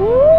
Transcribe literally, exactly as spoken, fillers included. Woo!